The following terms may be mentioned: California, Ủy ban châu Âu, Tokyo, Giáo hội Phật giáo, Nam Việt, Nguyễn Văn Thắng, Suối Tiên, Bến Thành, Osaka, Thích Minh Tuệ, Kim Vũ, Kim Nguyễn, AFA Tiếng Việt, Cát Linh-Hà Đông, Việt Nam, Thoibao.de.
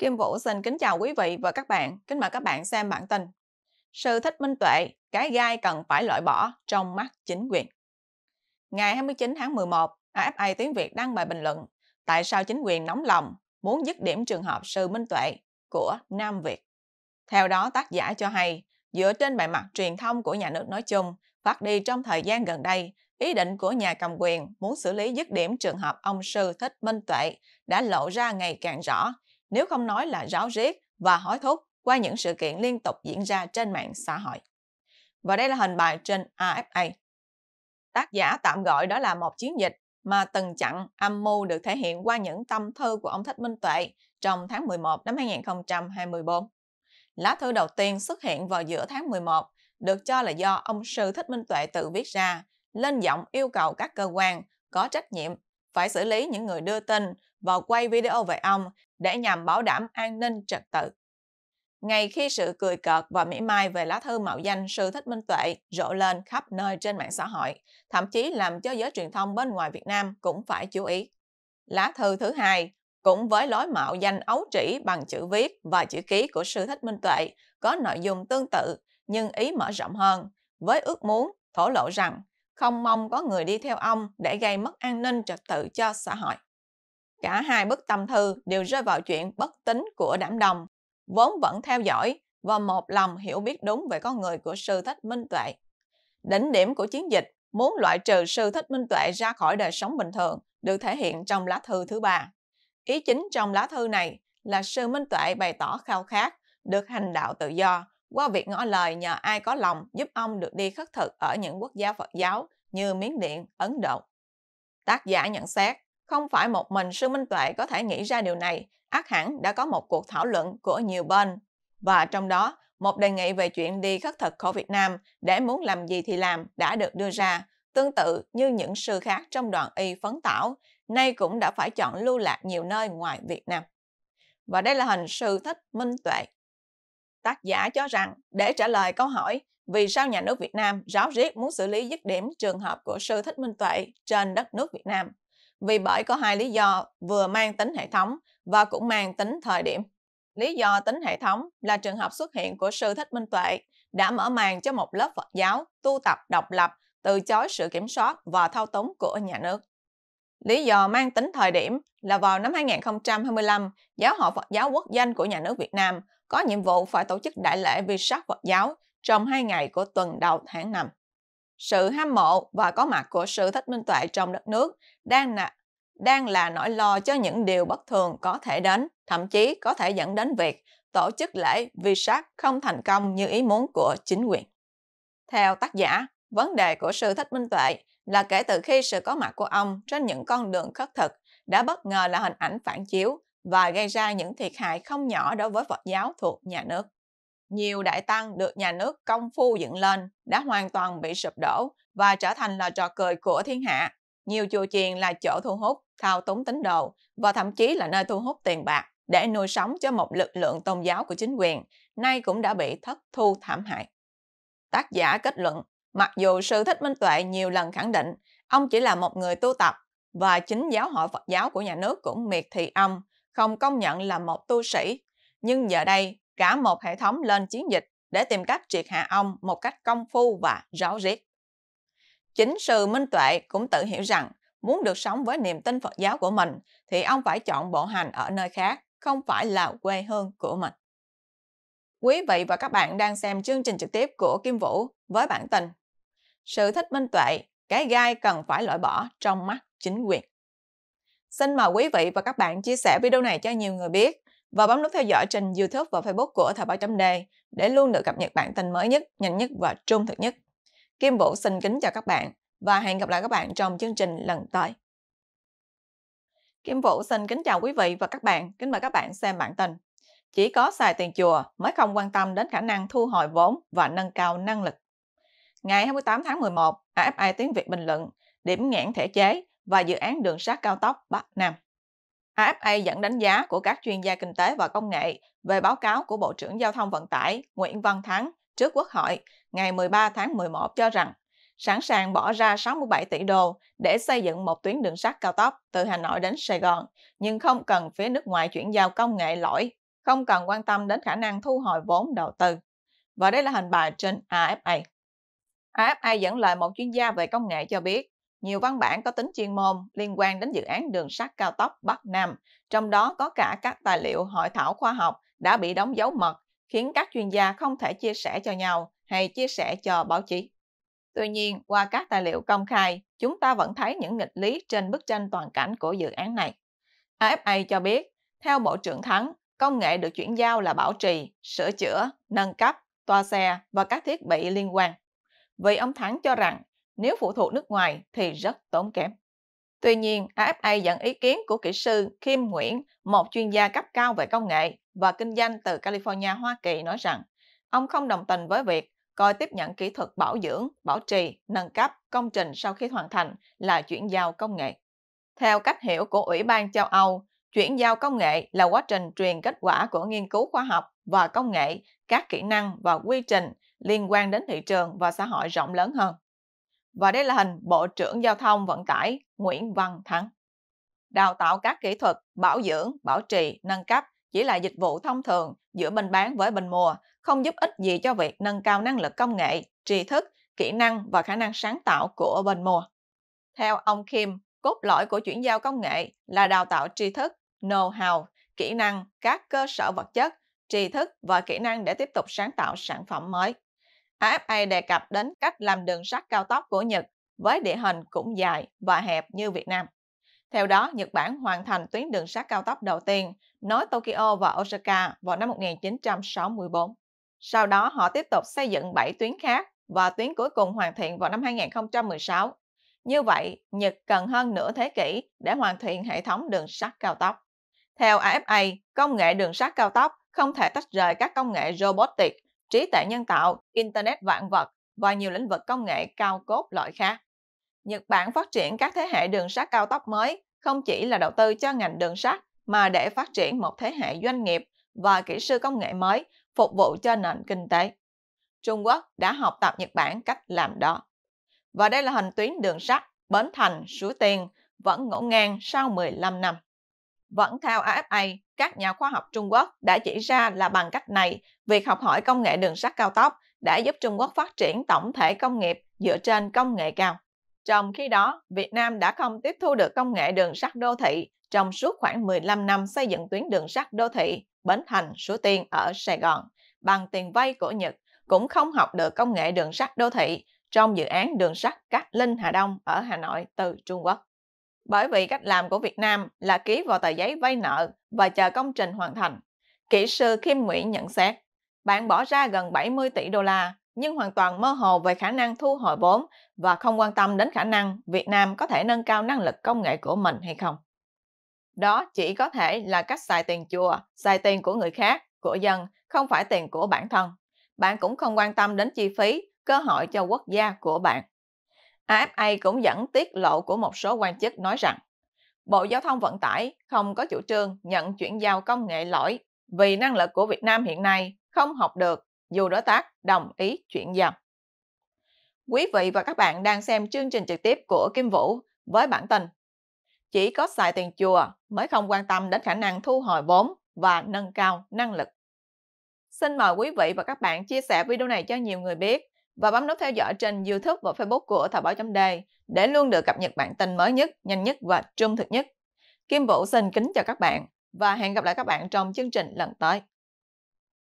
Kim Vũ xin kính chào quý vị và các bạn. Kính mời các bạn xem bản tin. Sư Thích Minh Tuệ, cái gai cần phải loại bỏ trong mắt chính quyền. Ngày 29 tháng 11, AFA Tiếng Việt đăng bài bình luận tại sao chính quyền nóng lòng muốn dứt điểm trường hợp sư Minh Tuệ của Nam Việt. Theo đó, tác giả cho hay, dựa trên bề mặt truyền thông của nhà nước nói chung, phát đi trong thời gian gần đây, ý định của nhà cầm quyền muốn xử lý dứt điểm trường hợp ông sư Thích Minh Tuệ đã lộ ra ngày càng rõ, nếu không nói là ráo riết và hối thúc qua những sự kiện liên tục diễn ra trên mạng xã hội. Và đây là hình bài trên AFA. Tác giả tạm gọi đó là một chiến dịch mà từng chặn âm mưu được thể hiện qua những tâm thư của ông Thích Minh Tuệ trong tháng 11 năm 2024. Lá thư đầu tiên xuất hiện vào giữa tháng 11 được cho là do ông sư Thích Minh Tuệ tự viết ra, lên giọng yêu cầu các cơ quan có trách nhiệm phải xử lý những người đưa tin và quay video về ông để nhằm bảo đảm an ninh trật tự. Ngay khi sự cười cợt và mỉa mai về lá thư mạo danh sư Thích Minh Tuệ rộ lên khắp nơi trên mạng xã hội, thậm chí làm cho giới truyền thông bên ngoài Việt Nam cũng phải chú ý. Lá thư thứ hai, cũng với lối mạo danh ấu trĩ bằng chữ viết và chữ ký của sư Thích Minh Tuệ, có nội dung tương tự nhưng ý mở rộng hơn, với ước muốn thổ lộ rằng không mong có người đi theo ông để gây mất an ninh trật tự cho xã hội. Cả hai bức tâm thư đều rơi vào chuyện bất tín của đám đông, vốn vẫn theo dõi và một lòng hiểu biết đúng về con người của sư Thích Minh Tuệ. Đỉnh điểm của chiến dịch muốn loại trừ sư Thích Minh Tuệ ra khỏi đời sống bình thường được thể hiện trong lá thư thứ ba. Ý chính trong lá thư này là sư Minh Tuệ bày tỏ khao khát được hành đạo tự do qua việc ngỏ lời nhờ ai có lòng giúp ông được đi khất thực ở những quốc gia Phật giáo như Miến Điện, Ấn Độ. Tác giả nhận xét, không phải một mình sư Minh Tuệ có thể nghĩ ra điều này, ắt hẳn đã có một cuộc thảo luận của nhiều bên. Và trong đó, một đề nghị về chuyện đi khất thực khỏi Việt Nam để muốn làm gì thì làm đã được đưa ra, tương tự như những sư khác trong đoàn y Phấn Tảo, nay cũng đã phải chọn lưu lạc nhiều nơi ngoài Việt Nam. Và đây là hình sư Thích Minh Tuệ. Tác giả cho rằng, để trả lời câu hỏi vì sao nhà nước Việt Nam ráo riết muốn xử lý dứt điểm trường hợp của sư Thích Minh Tuệ trên đất nước Việt Nam, vì bởi có hai lý do vừa mang tính hệ thống và cũng mang tính thời điểm. Lý do tính hệ thống là trường hợp xuất hiện của sư Thích Minh Tuệ đã mở màn cho một lớp Phật giáo tu tập độc lập, từ chối sự kiểm soát và thao túng của nhà nước. Lý do mang tính thời điểm là vào năm 2025, Giáo hội Phật giáo Quốc danh của nhà nước Việt Nam có nhiệm vụ phải tổ chức đại lễ vi sát Phật giáo trong 2 ngày của tuần đầu tháng 5. Sự hâm mộ và có mặt của sư Thích Minh Tuệ trong đất nước đang là nỗi lo cho những điều bất thường có thể đến, thậm chí có thể dẫn đến việc tổ chức lễ vi sát không thành công như ý muốn của chính quyền. Theo tác giả, vấn đề của sư Thích Minh Tuệ là kể từ khi sự có mặt của ông trên những con đường khất thực đã bất ngờ là hình ảnh phản chiếu và gây ra những thiệt hại không nhỏ đối với Phật giáo thuộc nhà nước. Nhiều đại tăng được nhà nước công phu dựng lên đã hoàn toàn bị sụp đổ và trở thành là trò cười của thiên hạ. Nhiều chùa chiền là chỗ thu hút, thao túng tín đồ và thậm chí là nơi thu hút tiền bạc để nuôi sống cho một lực lượng tôn giáo của chính quyền, nay cũng đã bị thất thu thảm hại. Tác giả kết luận, mặc dù sư Thích Minh Tuệ nhiều lần khẳng định ông chỉ là một người tu tập và chính giáo hội Phật giáo của nhà nước cũng miệt thị ông, không công nhận là một tu sĩ, nhưng giờ đây cả một hệ thống lên chiến dịch để tìm cách triệt hạ ông một cách công phu và ráo riết. Chính sư Minh Tuệ cũng tự hiểu rằng muốn được sống với niềm tin Phật giáo của mình thì ông phải chọn bộ hành ở nơi khác, không phải là quê hương của mình. Quý vị và các bạn đang xem chương trình trực tiếp của Kim Vũ với bản tin Sự Thích Minh Tuệ, cái gai cần phải loại bỏ trong mắt chính quyền. Xin mời quý vị và các bạn chia sẻ video này cho nhiều người biết và bấm nút theo dõi trên YouTube và Facebook của Thoibao.de để luôn được cập nhật bản tin mới nhất, nhanh nhất và trung thực nhất. Kim Vũ xin kính chào các bạn và hẹn gặp lại các bạn trong chương trình lần tới. Kim Vũ xin kính chào quý vị và các bạn, kính mời các bạn xem bản tin. Chỉ có xài tiền chùa mới không quan tâm đến khả năng thu hồi vốn và nâng cao năng lực. Ngày 28 tháng 11, AFA Tiếng Việt bình luận điểm nghẽn thể chế và dự án đường sắt cao tốc Bắc Nam. AFA dẫn đánh giá của các chuyên gia kinh tế và công nghệ về báo cáo của Bộ trưởng Giao thông Vận tải Nguyễn Văn Thắng trước Quốc hội ngày 13 tháng 11 cho rằng sẵn sàng bỏ ra 67 tỷ đô để xây dựng một tuyến đường sắt cao tốc từ Hà Nội đến Sài Gòn, nhưng không cần phía nước ngoài chuyển giao công nghệ lõi không cần quan tâm đến khả năng thu hồi vốn đầu tư. Và đây là hình bài trên AFA. AFA dẫn lời một chuyên gia về công nghệ cho biết, nhiều văn bản có tính chuyên môn liên quan đến dự án đường sắt cao tốc Bắc Nam, trong đó có cả các tài liệu hội thảo khoa học đã bị đóng dấu mật, khiến các chuyên gia không thể chia sẻ cho nhau hay chia sẻ cho báo chí. Tuy nhiên, qua các tài liệu công khai, chúng ta vẫn thấy những nghịch lý trên bức tranh toàn cảnh của dự án này. AFA cho biết, theo Bộ trưởng Thắng, công nghệ được chuyển giao là bảo trì, sửa chữa, nâng cấp, toa xe và các thiết bị liên quan. Vì ông Thắng cho rằng, nếu phụ thuộc nước ngoài thì rất tốn kém. Tuy nhiên, AFA dẫn ý kiến của kỹ sư Kim Nguyễn, một chuyên gia cấp cao về công nghệ và kinh doanh từ California, Hoa Kỳ nói rằng, ông không đồng tình với việc coi tiếp nhận kỹ thuật bảo dưỡng, bảo trì, nâng cấp công trình sau khi hoàn thành là chuyển giao công nghệ. Theo cách hiểu của Ủy ban châu Âu, chuyển giao công nghệ là quá trình truyền kết quả của nghiên cứu khoa học và công nghệ, các kỹ năng và quy trình liên quan đến thị trường và xã hội rộng lớn hơn. Và đây là hình Bộ trưởng Giao thông Vận tải Nguyễn Văn Thắng. Đào tạo các kỹ thuật bảo dưỡng, bảo trì, nâng cấp chỉ là dịch vụ thông thường giữa bên bán với bên mua, không giúp ích gì cho việc nâng cao năng lực công nghệ, tri thức, kỹ năng và khả năng sáng tạo của bên mua. Theo ông Kim, cốt lõi của chuyển giao công nghệ là đào tạo tri thức, know-how, kỹ năng, các cơ sở vật chất, tri thức và kỹ năng để tiếp tục sáng tạo sản phẩm mới. AFA đề cập đến cách làm đường sắt cao tốc của Nhật với địa hình cũng dài và hẹp như Việt Nam. Theo đó, Nhật Bản hoàn thành tuyến đường sắt cao tốc đầu tiên nối Tokyo và Osaka vào năm 1964. Sau đó, họ tiếp tục xây dựng 7 tuyến khác và tuyến cuối cùng hoàn thiện vào năm 2016. Như vậy, Nhật cần hơn nửa thế kỷ để hoàn thiện hệ thống đường sắt cao tốc. Theo AFA, công nghệ đường sắt cao tốc không thể tách rời các công nghệ robotic, trí tuệ nhân tạo, Internet vạn vật và nhiều lĩnh vực công nghệ cao cốt lõi khác. Nhật Bản phát triển các thế hệ đường sắt cao tốc mới không chỉ là đầu tư cho ngành đường sắt mà để phát triển một thế hệ doanh nghiệp và kỹ sư công nghệ mới phục vụ cho nền kinh tế. Trung Quốc đã học tập Nhật Bản cách làm đó. Và đây là hình tuyến đường sắt Bến Thành, Suối Tiên vẫn ngổn ngang sau 15 năm. Vẫn theo AFA, các nhà khoa học Trung Quốc đã chỉ ra là bằng cách này, việc học hỏi công nghệ đường sắt cao tốc đã giúp Trung Quốc phát triển tổng thể công nghiệp dựa trên công nghệ cao. Trong khi đó, Việt Nam đã không tiếp thu được công nghệ đường sắt đô thị trong suốt khoảng 15 năm xây dựng tuyến đường sắt đô thị Bến Thành, Suối Tiên ở Sài Gòn bằng tiền vay của Nhật, cũng không học được công nghệ đường sắt đô thị trong dự án đường sắt Cát Linh-Hà Đông ở Hà Nội từ Trung Quốc. Bởi vì cách làm của Việt Nam là ký vào tờ giấy vay nợ và chờ công trình hoàn thành. Kỹ sư Kim Nguyễn nhận xét, bạn bỏ ra gần 70 tỷ đô la nhưng hoàn toàn mơ hồ về khả năng thu hồi vốn và không quan tâm đến khả năng Việt Nam có thể nâng cao năng lực công nghệ của mình hay không. Đó chỉ có thể là cách xài tiền chùa, xài tiền của người khác, của dân, không phải tiền của bản thân. Bạn cũng không quan tâm đến chi phí, cơ hội cho quốc gia của bạn. AFA cũng dẫn tiết lộ của một số quan chức nói rằng Bộ Giao thông Vận tải không có chủ trương nhận chuyển giao công nghệ lõi vì năng lực của Việt Nam hiện nay không học được dù đối tác đồng ý chuyển giao. Quý vị và các bạn đang xem chương trình trực tiếp của Kim Vũ với bản tin Chỉ có xài tiền chùa mới không quan tâm đến khả năng thu hồi vốn và nâng cao năng lực. Xin mời quý vị và các bạn chia sẻ video này cho nhiều người biết và bấm nút theo dõi trên YouTube và Facebook của Thoibao.de để luôn được cập nhật bản tin mới nhất, nhanh nhất và trung thực nhất. Kim Vũ xin kính chào các bạn và hẹn gặp lại các bạn trong chương trình lần tới.